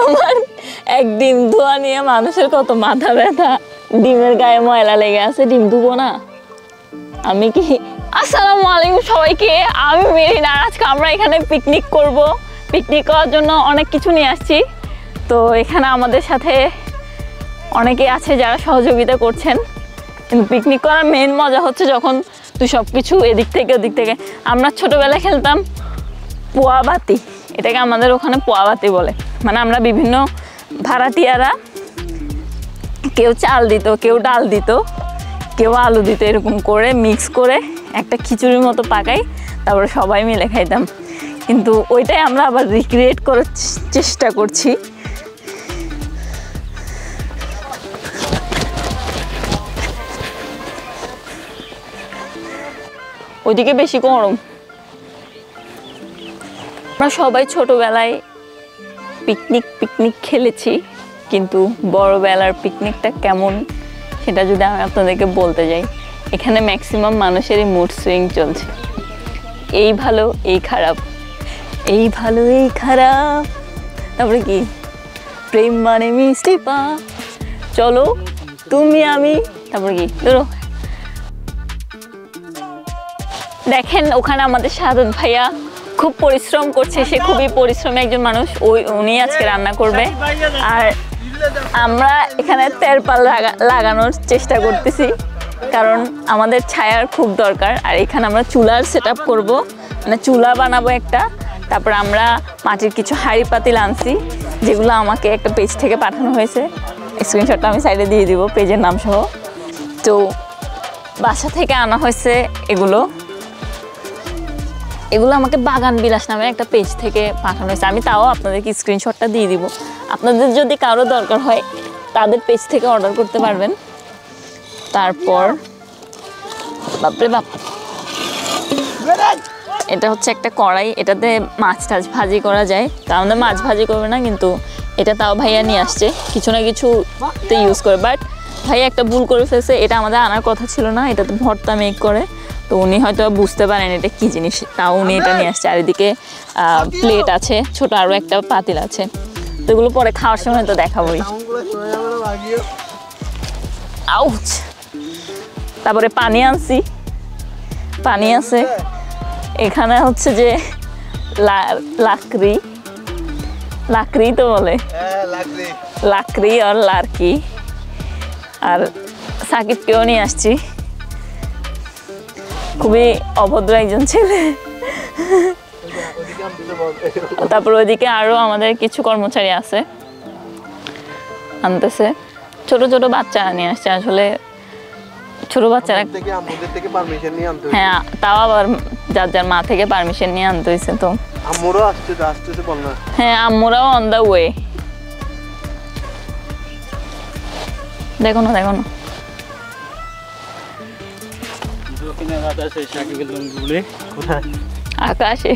আমার এক ডিম ধোয়া নিয়ে মানুষের কত মাথা ব্যথা, ডিমের গায়ে ময়লা লেগে আছে, ডিম ধুবো না আমি কি? আসসালামু আলাইকুম সবাইকে, আমি মেরিনা। আজকে আমরা এখানে পিকনিক করব। পিকনিক করার জন্য অনেক কিছু নিয়ে আসছি। তো এখানে আমাদের সাথে অনেকে আছে যারা সহযোগিতা করছেন, কিন্তু পিকনিক করার মেন মজা হচ্ছে যখন তুই সব কিছু এদিক থেকে ওদিক থেকে। আমরা ছোটোবেলায় খেলতাম পোয়াবাতি, এটাকে আমাদের ওখানে পোয়াবাতি বলে। মানে আমরা বিভিন্ন ভাড়াটিয়ারা কেউ চাল দিত, কেউ ডাল দিত, কেউ আলু দিত, এরকম করে মিক্স করে একটা খিচুড়ির মতো পাকাই, তারপরে সবাই মিলে খাইতাম। কিন্তু ওইটাই আমরা আবার রিক্রিয়েট করার চেষ্টা করছি। ওইদিকে বেশি গরম। আমরা সবাই ছোটোবেলায় পিকনিক খেলেছি, কিন্তু বড়বেলার পিকনিকটা কেমন সেটা যদি আমি আপনাদেরকে বলতে যাই, এখানে ম্যাক্সিমাম মানুষেরই মুড সুইং চলছে। এই ভালো এই খারাপ, এই ভালো এই খারাপ, তারপরে কি প্রেম মানে মিষ্টি পা, চলো তুমি আমি, তারপরে কি ধরো। দেখেন ওখানে আমাদের সাদত ভাইয়া খুব পরিশ্রম করছে, সে খুবই পরিশ্রমী একজন মানুষ। উনি আজকে রান্না করবে, আর আমরা এখানে তেরপাল লাগানোর চেষ্টা করতেছি, কারণ আমাদের ছায়ার খুব দরকার। আর এখানে আমরা চুলার সেট আপ করবো, মানে চুলা বানাবো একটা। তারপর আমরা মাটির কিছু হাঁড়ি পাতিল আনছি, যেগুলো আমাকে একটা পেজ থেকে পাঠানো হয়েছে, স্ক্রিনশটটা আমি সাইডে দিয়ে দিব পেজের নাম সহ। তো বাসা থেকে আনা হয়েছে এগুলো, এগুলো আমাকে বাগান বিলাস নামে একটা পেজ থেকে পাঠানো হয়েছে। আমি তাও আপনাদেরকে স্ক্রিনশটটা দিয়ে দিব, আপনাদের যদি কারো দরকার হয় তাদের পেজ থেকে অর্ডার করতে পারবেন। তারপর বাপরে বাপ, এটা হচ্ছে একটা কড়াই, এটাতে মাছ টাছ ভাজি করা যায়। তা আমাদের মাছ ভাজি করবে না, কিন্তু এটা তাও ভাইয়া নিয়ে আসছে, কিছু না কিছু তো ইউজ করে। বাট ভাইয়া একটা ভুল করে ফেলছে, এটা আমাদের আনার কথা ছিল না, এটা তো ভর্তা মেক করে। তো উনি হয়তো বুঝতে পারেন এটা কি জিনিস, তাও উনি এটা নিয়ে আসছে। আর এদিকে প্লেট আছে, ছোট আরও একটা পাতিল আছে, তো এগুলো পরে খাওয়ার সময় তো দেখাবই। আউচ, তারপরে পানি আনছি, পানি আছে। এখানে হচ্ছে যে লাকড়ি, লাকড়ি তো বলে, লাকড়ি আর লারকি। আর সাকিবকেও নিয়ে আসছি, খুবই অভদ্র একজন ছেলে। তারপর ওইদিকে আরও আমাদের কিছু কর্মচারী আছে, আনতেছে ছোট ছোট বাচ্চা নিয়ে আসছে। আসলে ছোট বাচ্চারা হ্যাঁ, তাও আবার যার যার মা থেকে পারমিশন নিয়ে আনতে হয়েছে। তো হ্যাঁ, আমরাও অন দ্য ওয়ে। দেখো না দেখো না, আকাশে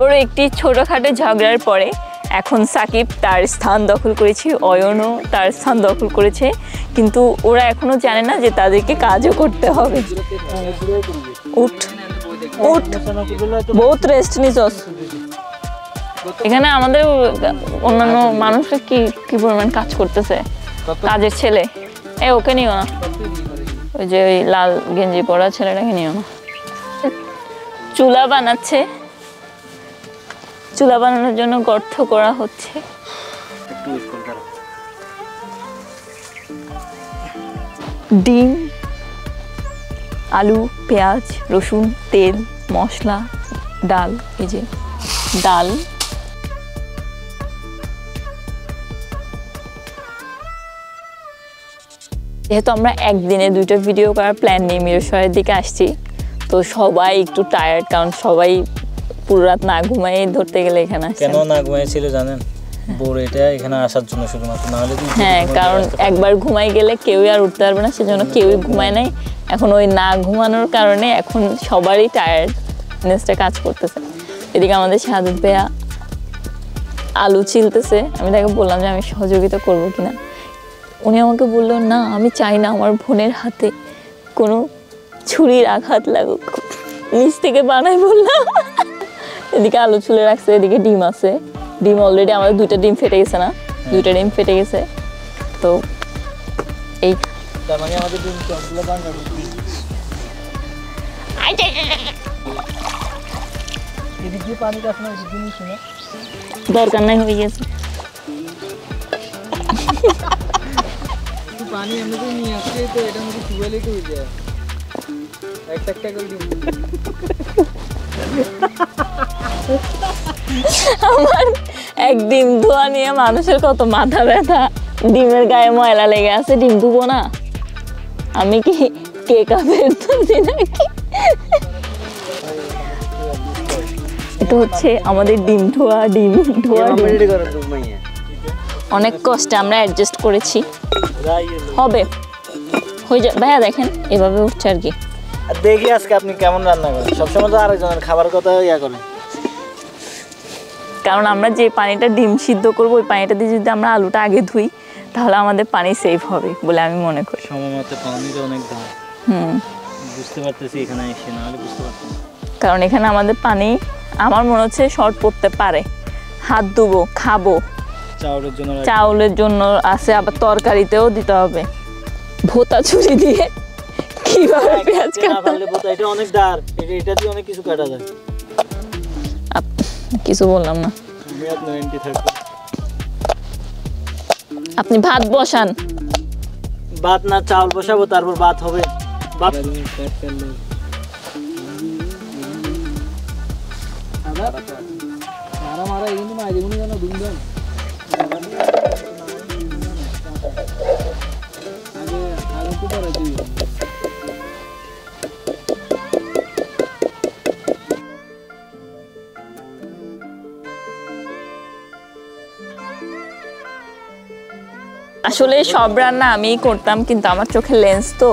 ওরা একটি ছোটখাটো ঝগড়ার পরে এখন সাকিব তার স্থান দখল করেছে, অয়নও তার স্থান দখল করেছে, কিন্তু ওরা এখনো জানে না যে তাদেরকে কাজও করতে হবে। উঠ উঠ, বহুত রেস্ট নিছস। এখানে আমাদের অন্যান্য মানুষরা কি কি পরিমাণ কাজ করতেছে, কাজের ছেলে। এ ওকে নিও না, ওই যে ওই লাল গেঞ্জি পরা ছেলেটাকে নিও না। চুলা বানাচ্ছে, চুলা বানানোর জন্য গর্ত করা হচ্ছে। ডিম, আলু, পেঁয়াজ, রসুন, তেল, মশলা, ডাল, এই যে ডাল। যেহেতু আমরা একদিনে দুইটা ভিডিও করার প্ল্যান নিয়ে মিরসরের দিকে আসছি, তো সবাই একটু টায়ার্ড, কারণ সবাই পুরো রাত না ঘুমাই ধরতে গেলে। এখানে কেন না ঘুমাইছিল জানেন? বোর, এটা এখানে আসার জন্য শুধুমাত্র, না হলে হ্যাঁ, কারণ একবার ঘুমাই গেলে কেউই আর উঠতে পারবে না, সেজন্য কেউই ঘুমায় নাই। এখন ওই না ঘুমানোর কারণে এখন সবারই টায়ার্ডনেসটা কাজ করতেছে। এদিকে আমাদের সাদত ভাইয়া আলু ছিলতেছে আমি তাকে বললাম যে আমি সহযোগিতা করব কিনা উনি আমাকে বলল না আমি চাই না আমার বোনের হাতে কোনো ছুরির আঘাত লাগুক নিচ থেকে বানাই বললাম এদিকে আলু ছুলে রাখছে এদিকে ডিম আছে ডিম অলরেডি আমাদের দুইটা ডিম ফেটে গেছে না দুইটা ডিম ফেটে গেছে তো এই তার মানে আমাদের ডিম সবগুলো ভাঙা এদিকে পানিটা আসলে জিনিস শুনে দরকার নাই হয়ে গেছে পানি এমনি তো নিয়ে আসছে তো এটা মধ্যে চুবাইলে তো হয়ে যায় একটা একটা করে দিই আমার এক ডিম ধোয়া নিয়ে মানুষের কত মাথা ব্যথা ডিমের গায়ে ময়লা লেগে আছে ডিম ধুবো না আমি কি কেক আবের তো দিই নাকি এটা হচ্ছে আমাদের ডিম ধোয়া রেডি করার জন্য অনেক কষ্ট আমরা অ্যাডজাস্ট করেছি হবে হয়ে যায় ভাইয়া দেখেন এভাবে উঠছে আর কি দেখি আজকে আপনি কেমন রান্না করেন সবসময় তো আরেকজনের খাবার কথা ইয়া করেন কারণ আমরা যে পানিটা ডিম সিদ্ধ করব ওই পানিটা দিয়ে যদি আমরা আলুটা আগে ধুই তাহলে আমাদের পানি সেভ হবে বলে আমি মনে করি সময়মতো পানিটা অনেক দাম বুঝতে পারতেছি এখানে এসে না হলে বুঝতে পারতাম কারণ এখানে আমাদের পানি আমার মনে হচ্ছে শর্ট পড়তে পারে হাত ধুবো খাবো চাউলের জন্য আছে আবার তরকারিতেও দিতে হবে ভোতা ছুরি দিয়ে কিভাবে পেঁয়াজ কাটা এটা অনেক দার এটা দিয়ে অনেক কিছু কাটা যায় কিছু বললাম না আপনি ভাত বসান ভাত না চাউল বসাবো তারপর ভাত হবে আসলে সব রান্না আমিই করতাম কিন্তু আমার চোখে লেন্স তো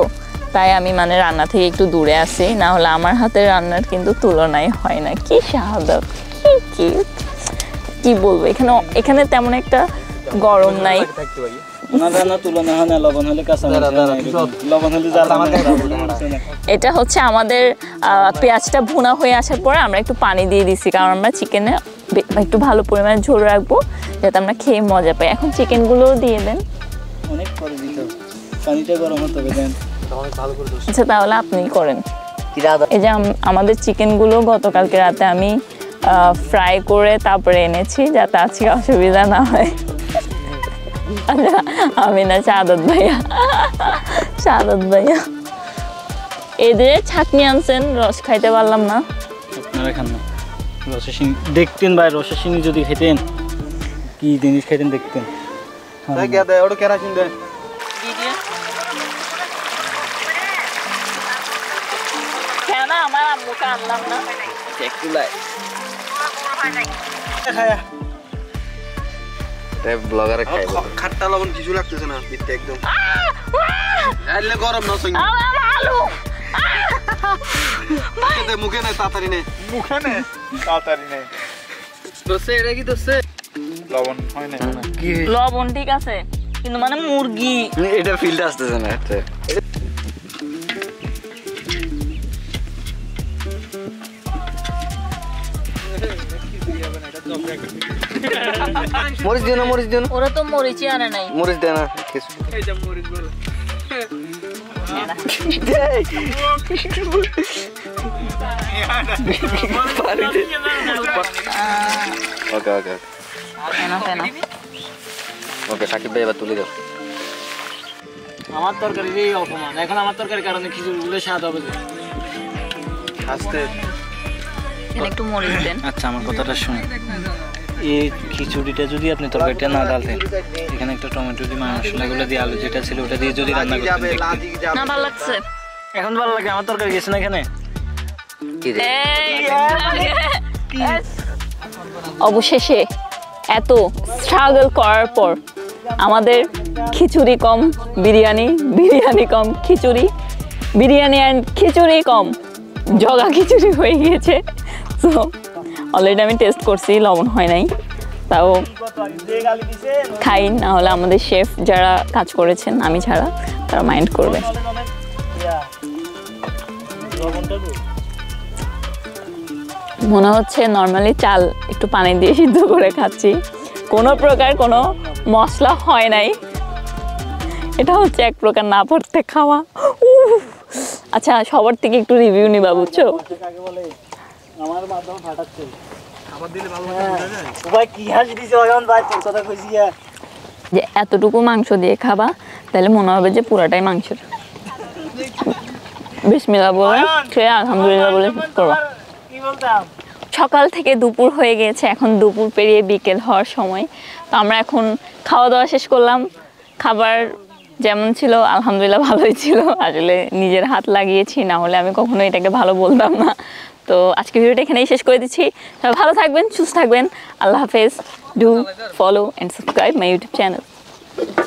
তাই আমি মানে রান্না থেকে একটু দূরে আসি না হলে আমার হাতের রান্নার কিন্তু তুলনাই হয় না কি সাহায্য কি কি বলবো এখানে এখানে তেমন একটা গরম নাই এটা হচ্ছে আমাদের পেঁয়াজটা ভুনা হয়ে আসার পরে আমরা একটু পানি দিয়ে দিছি কারণ আমরা চিকেনে একটু ভালো পরিমাণে ঝোল রাখবো যাতে আমরা খেয়ে মজা পাই এখন চিকেনগুলো দিয়ে দেন অনেক পরে দিতে পানিটা গরম হতে হবে দেন তাহলে ভালো করে দোস আচ্ছা তাহলে আপনি করেন এই যে আমাদের চিকেনগুলো গতকালকে রাতে আমি ফ্রাই করে তারপরে এনেছি যাতে আজকে অসুবিধা না হয় আমি না সাদত ভাইয়া এদের ছাকনি আনছেন রস খাইতে পারলাম না আপনারা খান না রসে চিনি দেখতেন ভাই রসে চিনি যদি খেতেন কি জিনিস খেতেন দেখতেন তাই কি আদা ওটা কেরা চিনি দেন মুখে নেই তাড়াতাড়ি নেই লবণ হয় না লবণ ঠিক আছে কিন্তু মানে মুরগি এটা ফিল্ড আসতেছে না মরিচ দিও না মরিচ দিও না ওরা তো মরিচই আনে নাই মরিচ দেয় না আমার তরকারির এই অপমান এখন আমার তরকারির কারণে খিচুড়ি গুলো স্বাদ হবে একটু মরিচ দেন আচ্ছা আমার কথাটা শুনে এই খিচুড়িটা যদি আপনি তরকারিটা না ডালতেন এখানে একটা টমেটো দিয়ে মশলাগুলো দিয়ে আলু যেটা ছিল ওটা দিয়ে যদি রান্না করতেন না ভালো লাগছে এখন ভালো লাগে আমার তরকারি গেছে না এখানে অবশেষে এত স্ট্রাগল করার পর আমাদের খিচুড়ি cum biryani cum biryani and khichuri cum জগা খিচুড়ি হয়ে গিয়েছে সো অলরেডি আমি টেস্ট করছি লবণ হয় নাই তাও খাই না হলে আমাদের শেফ যারা কাজ করেছেন আমি ছাড়া তারা মাইন্ড করবে মনে হচ্ছে নরমালি চাল একটু পানি দিয়ে সিদ্ধ করে খাচ্ছি কোনো প্রকার কোনো মশলা হয় নাই এটা হচ্ছে এক প্রকার না পড়তে খাওয়া আচ্ছা সবার থেকে একটু রিভিউ নি বাবু বুঝছো আমার মাথা ফাটাচ্ছে খাবার দিলে ভালো হবে না সবাই কি হাস দিছে ওজন ভাই কথা কইছিয়া যে এতটুকু মাংস দিয়ে খাবা তাহলে মনে হবে যে পুরাটাই মাংস বিসমিল্লাহ বলেন কে আলহামদুলিল্লাহ বলেন করবা কি বলতাম সকাল থেকে দুপুর হয়ে গেছে এখন দুপুর পেরিয়ে বিকেল হওয়ার সময় তো আমরা এখন খাওয়া দাওয়া শেষ করলাম খাবার যেমন ছিল আলহামদুলিল্লাহ ভালোই ছিল আসলে নিজের হাত লাগিয়েছি না হলে আমি কখনো এটাকে ভালো বলতাম না তো আজকে ভিডিওটা এখানেই শেষ করে দিচ্ছি সবাই ভালো থাকবেন সুস্থ থাকবেন আল্লাহ হাফেজ do follow and subscribe my YouTube channel